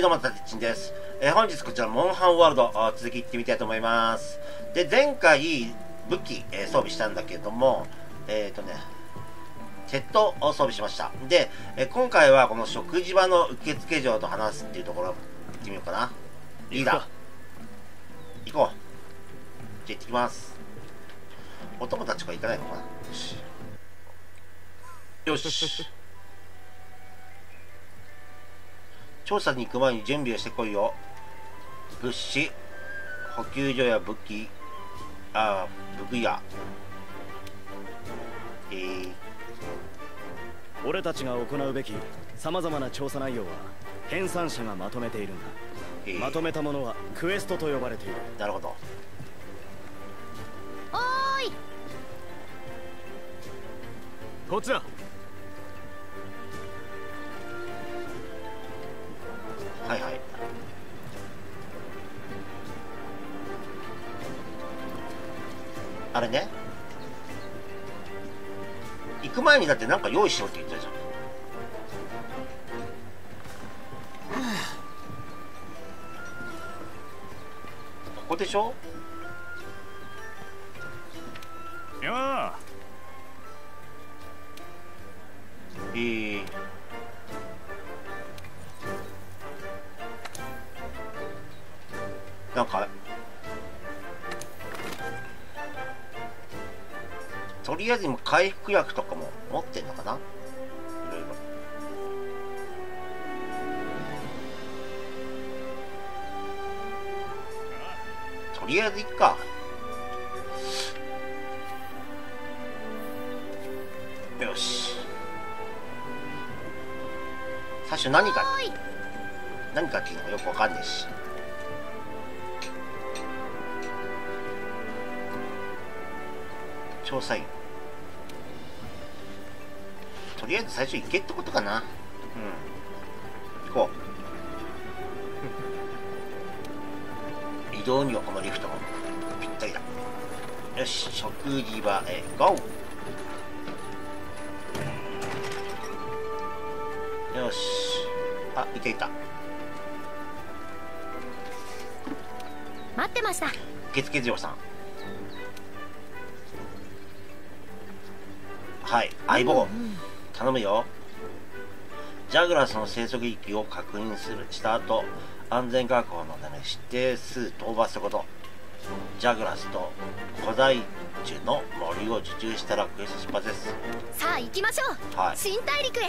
どうも、たてちんです。本日こちら、モンハンワールド、続き行ってみたいと思います。で、前回、武器、装備したんだけども、鉄塔を装備しました。で、今回はこの食事場の受付嬢と話すっていうところ、行ってみようかな。リーダー。行こう。じゃあ行ってきます。お友達が行かないのかな。よし。よし。調査に行く前に準備をしてこいよ。物資、補給所や武器屋。俺たちが行うべきさまざまな調査内容は編纂者がまとめているんだ。まとめたものはクエストと呼ばれている。なるほど。おーい、こっちだ。はいはい。あれね、行く前にだってなんか用意しろって言ったじゃん。ここでしょ。よー。なんかとりあえず回復薬とかも持ってんのかな。いろいろ。とりあえずいっか。よし。最初何かっていうのがよくわかんないし。調査員、とりあえず最初行けってことかな。うん、行こう。移動にはこのリフトがぴったりだ。よし、食事場へゴー。よし。あ、いたいた。待ってました。受付嬢さん。はい、相棒、頼むよ。ジャグラスの生息域を確認した後、安全確保のため指定数討伐すること。ジャグラスと古代樹の森を受注したらクエスト出発です。さあ行きましょう。はい、新大陸へ。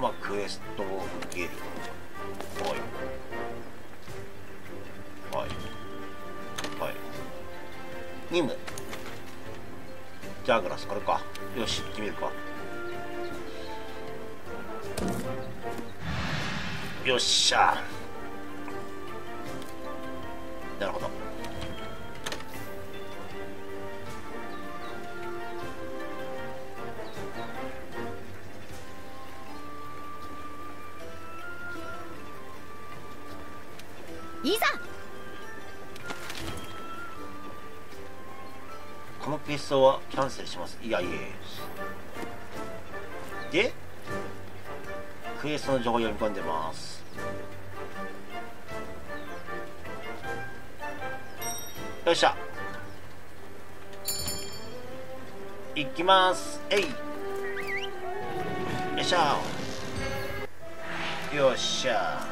まあクエストを受ける。はい、任務ジャグラス、これか。よし、行ってみるか。よっしゃ。なるほど。いざ。このペーストはキャンセルします。いやでクエストの情報を読み込んでます。よっしゃ、行きます。えい、よっしゃよっしゃ。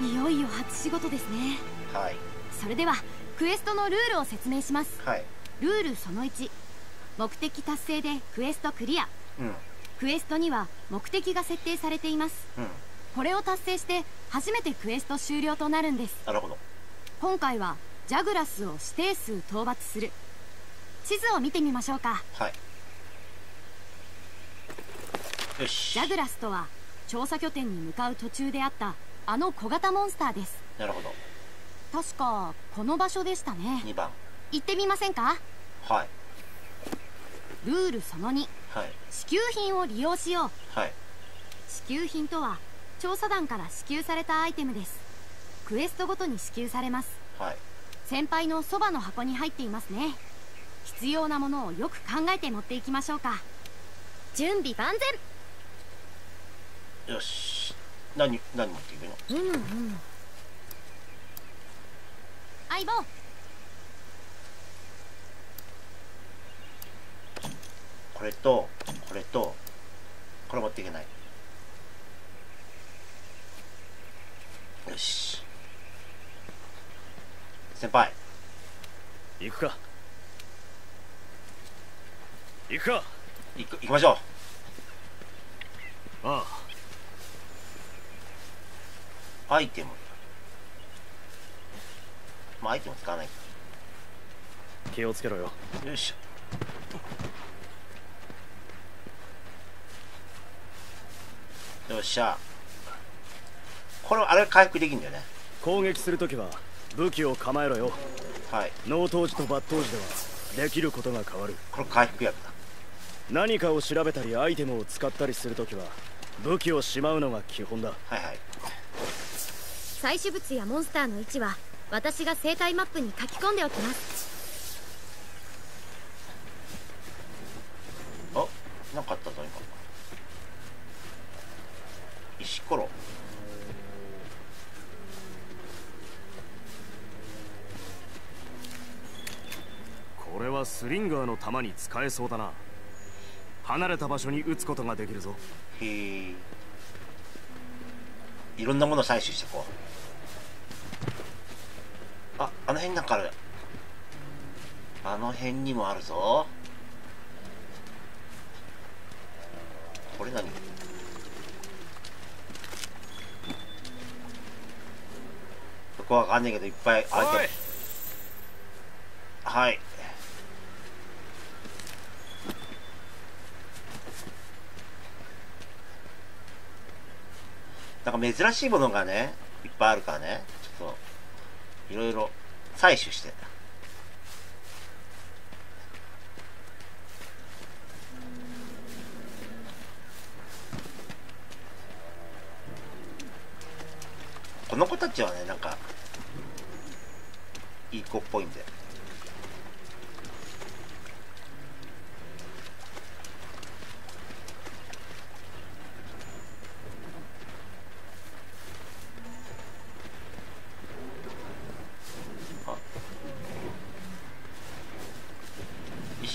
いよいよ初仕事ですね。はい、それではクエストのルールを説明します。はい、ルールその1、目的達成でクエストクリア。クエストには目的が設定されています。これを達成して初めてクエスト終了となるんです。なるほど。今回はジャグラスを指定数討伐する。地図を見てみましょうか。はい、よし。ジャグラスとは調査拠点に向かう途中であったあの小型モンスターです。なるほど。確かこの場所でしたね。2番行ってみませんか。はい、ルールその2、支給品を利用しよう。はい、支給品とは調査団から支給されたアイテムです。クエストごとに支給されます。はい、先輩のそばの箱に入っていますね。必要なものをよく考えて持っていきましょうか。準備万全。よし。何持っていくの？相棒。これとこれとこれ持っていけない。よし。先輩、行くか。行きましょう。ああ。アイテム。まあアイテム使わないか。気をつけろよ。よいしょ。よっしゃ。これあれ回復できるんだよね。攻撃するときは武器を構えろよ。はい。脳投時と抜刀時ではできることが変わる。これ回復薬だ。何かを調べたりアイテムを使ったりするときは武器をしまうのが基本だ。はいはい。採取物やモンスターの位置は私が生態マップに書き込んでおきます。あ、なんかあったぞ今。石ころ。これはスリンガーの弾に使えそうだな。離れた場所に撃つことができるぞ。へえ。いろんなものを採取してこう。あ、あの辺なんかある。あの辺にもあるぞ。これ何？そこはわかんないけどいっぱいある。はい。なんか珍しいものがね、いっぱいあるからね、ちょっといろいろ採取して。この子たちはね、なんかいい子っぽいんで。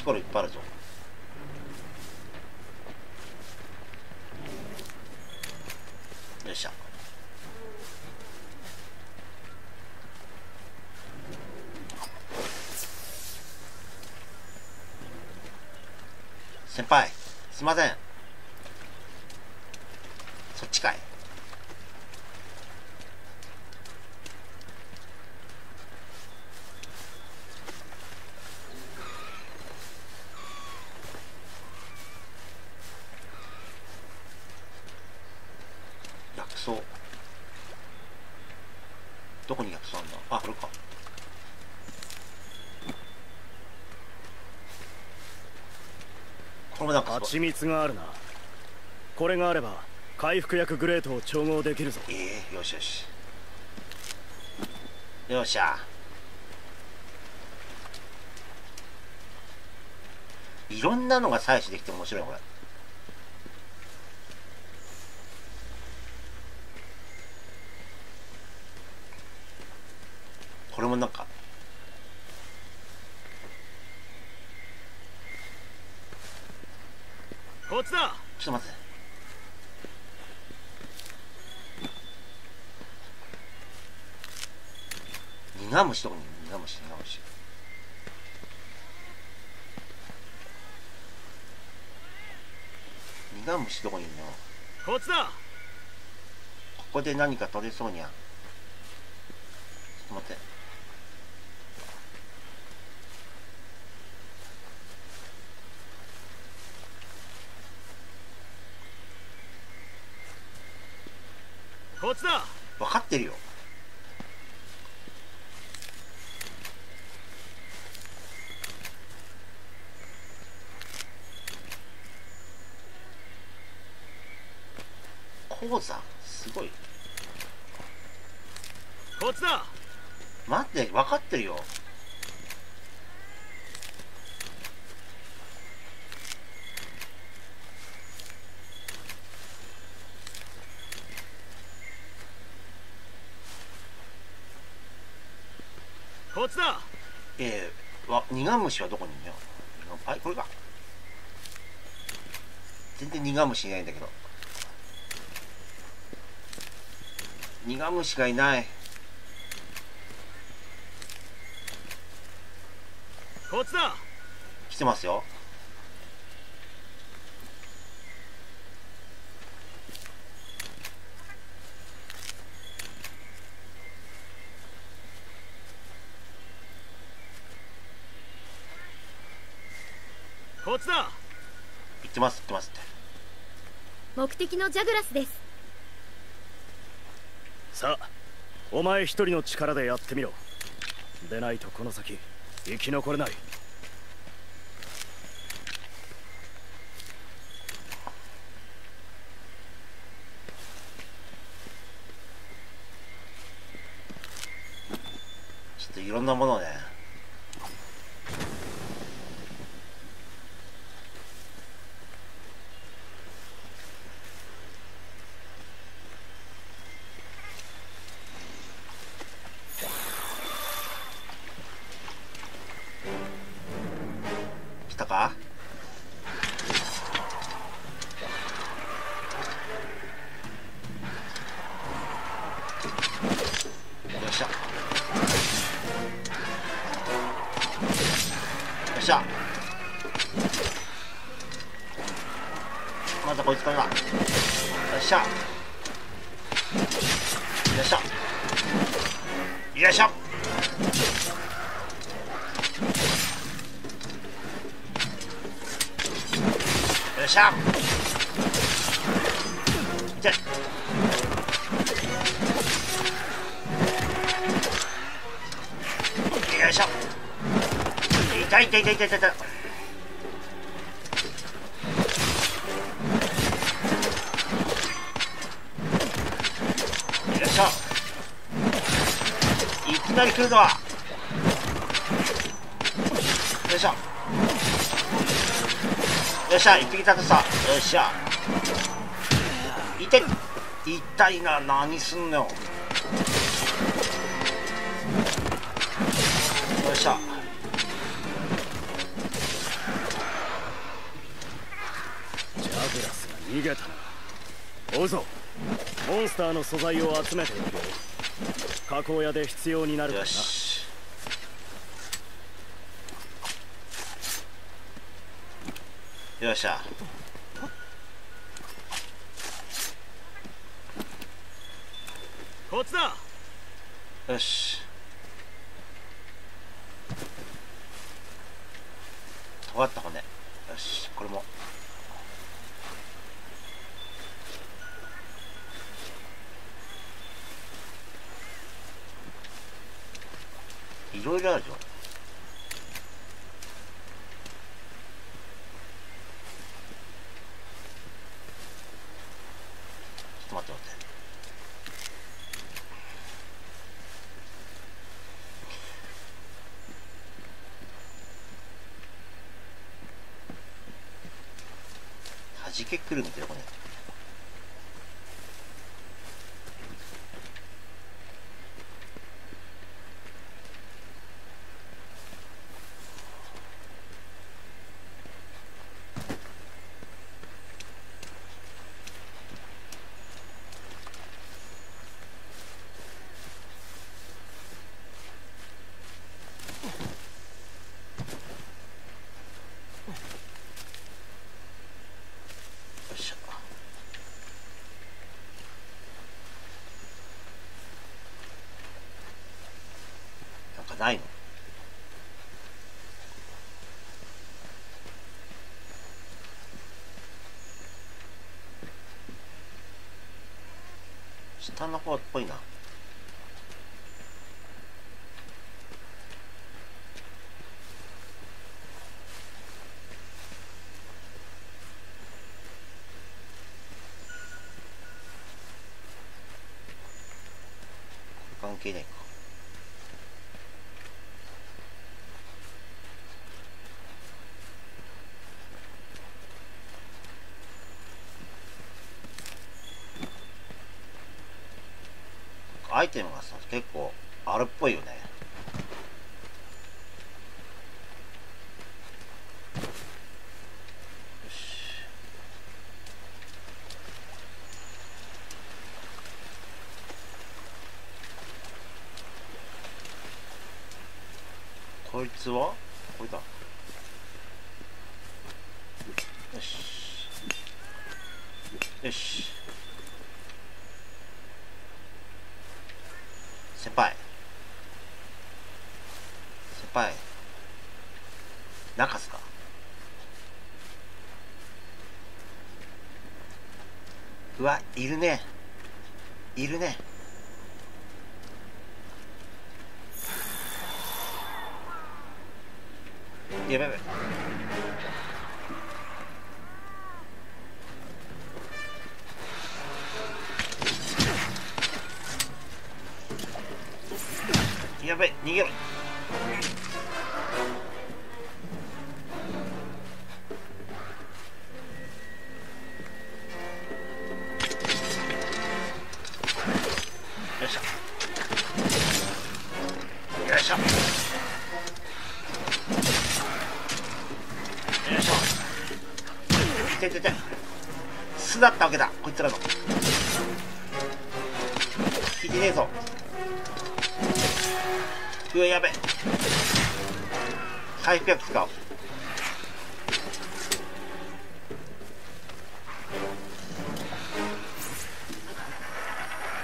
これいっぱいあるぞ。よっしゃ。先輩、すいません。そっちかい。どこに薬草あんだ。あ、これか。これもなんか蜂蜜があるな。これがあれば回復薬グレートを調合できるぞ。よしよしよっしゃ。いろんなのが採取できて面白い。これなんかこっちだ。ちょっと待って。苦虫。苦虫どこにいるの？こっちだ。ここで何か取れそうにゃ。ちょっと待って。こっちだ。分かってるよ。鉱山すごい。こっちだ。待って、分かってるよ。こっちだ。ニガムシはどこにいるの？あ、これか。全然ニガムシいないんだけど。ニガムシがいない。こっちだ。来てますよ。こっちだ。行ってます行ってますって。目的のジャグラスです。さあ、お前一人の力でやってみろ。でないとこの先生き残れない。ちょっといろんなものをね。よっしゃ。痛い。痛いな。何すんの。よっしゃ。ジャグラスが逃げたな。追うぞ。モンスターの素材を集めているよ。加工屋で必要になるからな。よっしゃ。こっちだ。よし。尖った骨。よし、これも。いろいろあるじゃん。結構来るんだよこれ。ないの。下の方っぽいな。関係ないか。アイテムがさ、結構あるっぽいよね。こいつはこれだ。よしよし、先輩先輩中すか。うわ、いるねいるね。やべやべ、やべ、逃げろ。巣だったわけだ、こいつらの。聞いてねえぞ。うわ、やべ。回復薬使おう。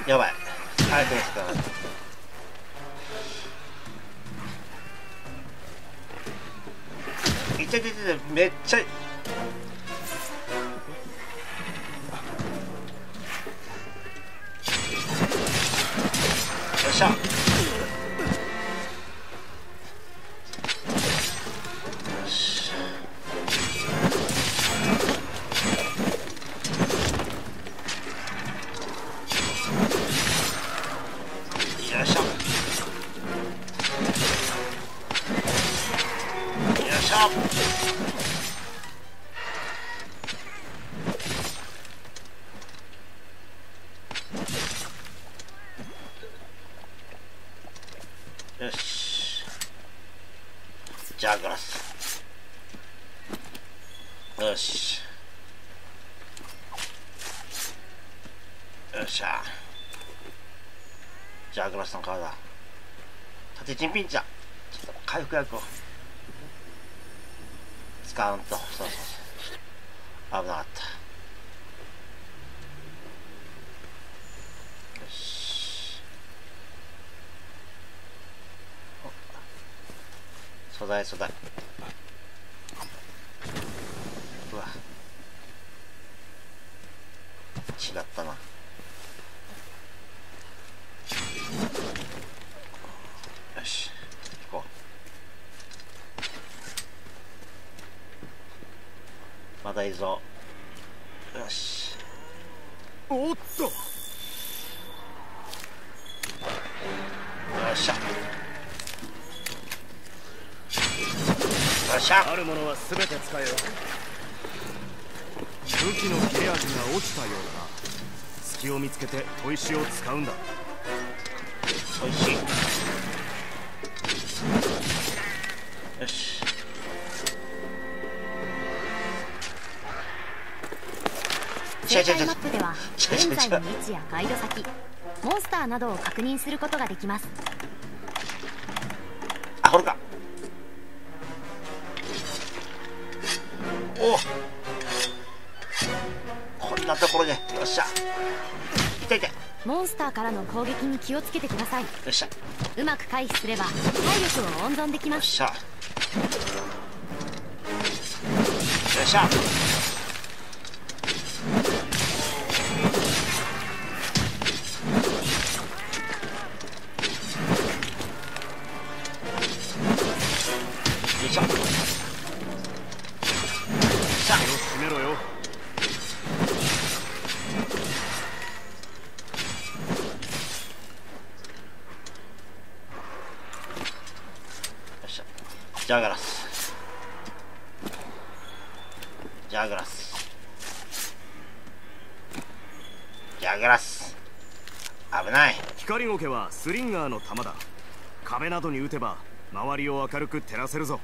やばい、回復薬使わない。痛い痛い痛い、めっちゃよし、じゃあグラス。よしよっしゃ、じゃあグラスの皮だ。縦チンピンチだ。ちょっと回復薬を使うんと。そうそうそう、危なかった。素材素材。うわ、違ったな。よし、行こう。まだいいぞ。よし。おっと。よっしゃ。あるものはすべて使えよ。武器の切れ味が落ちたようだな。隙を見つけて砥石を使うんだ。砥石。よし。全体マップでは現在の位置やガイド先、モンスターなどを確認することができます。あ、これか。お、こんなところで、よっしゃ。痛い痛い。モンスターからの攻撃に気をつけてください。よっしゃ。うまく回避すれば体力を温存できます。よっしゃ。よっしゃ。よっしゃ。ジャグラス、ジャグラス、ジャグラス。危ない。光ゴケはスリンガーの弾だ。壁などに撃てば周りを明るく照らせるぞ。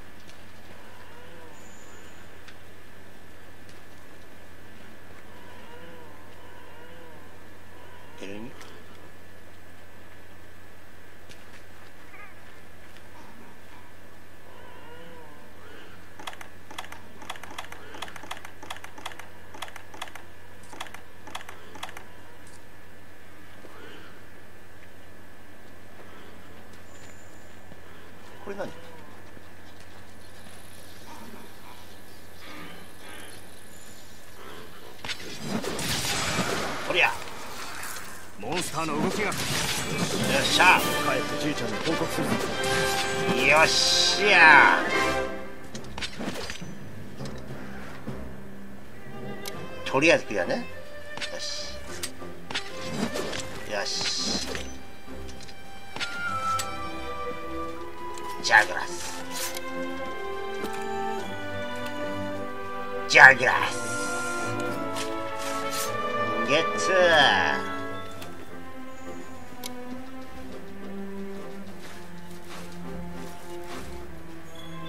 こりゃモンスターの動きが。よっしゃ、帰ってじいちゃんに報告する。よっしゃー、とりあえずクリアね。よしよし、ジャグラスジャグラスゲッツー。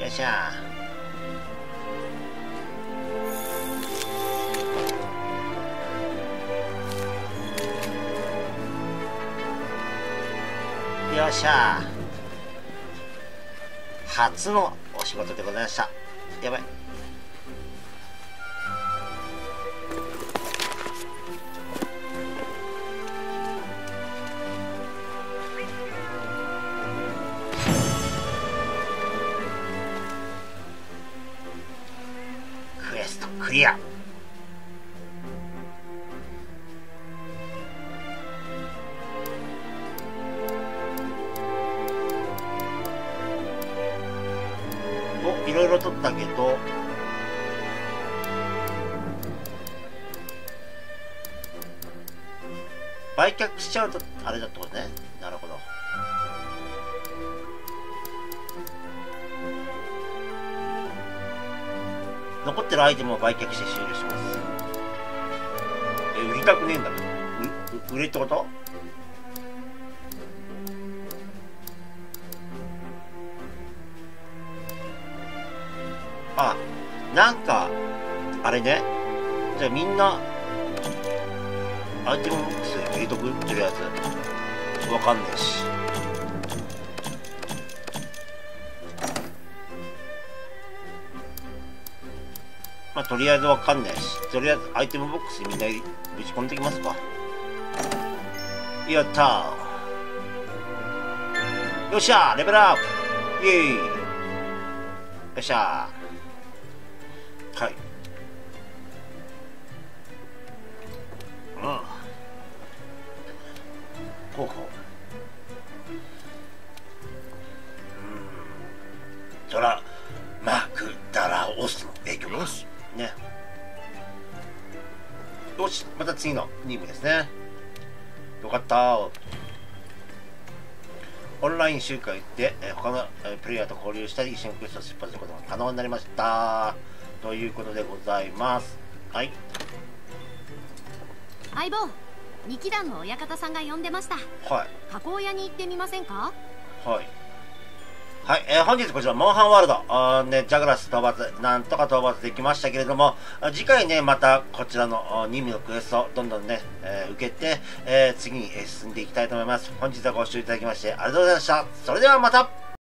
よっしゃー、よっしゃー、初のお仕事でございました。やばい、クリア。お、いろいろ取ったけど売却しちゃうとあれだってことね。なるほど。残ってるアイテムを売却して終了します。売りたくねえんだけど。売れってこと？あ、なんかあれね。じゃあみんなアイテムボックス入れとく？とりあえずわかんねえし、まあ、とりあえずわかんないし、とりあえずアイテムボックスにみんなぶち込んできますか。やったー。よっしゃー、レベルアップ、イエーイ。よっしゃー、はい、うん、こうこう、うん、ドラマークダラオスの影響ですね。よし、また次の任務ですね。よかったー。オンライン集会で他のプレイヤーと交流したり、一緒にクエストを出発することが可能になりましたということでございます。はい、相棒二鬼団の親方さんが呼んでました。はい、加工屋に行ってみませんか。はいはい、本日こちら、モンハンワールド、ジャグラス討伐、なんとか討伐できましたけれども、次回ね、またこちらの任務のクエストをどんどんね、受けて、次に進んでいきたいと思います。本日はご視聴いただきましてありがとうございました。それではまた。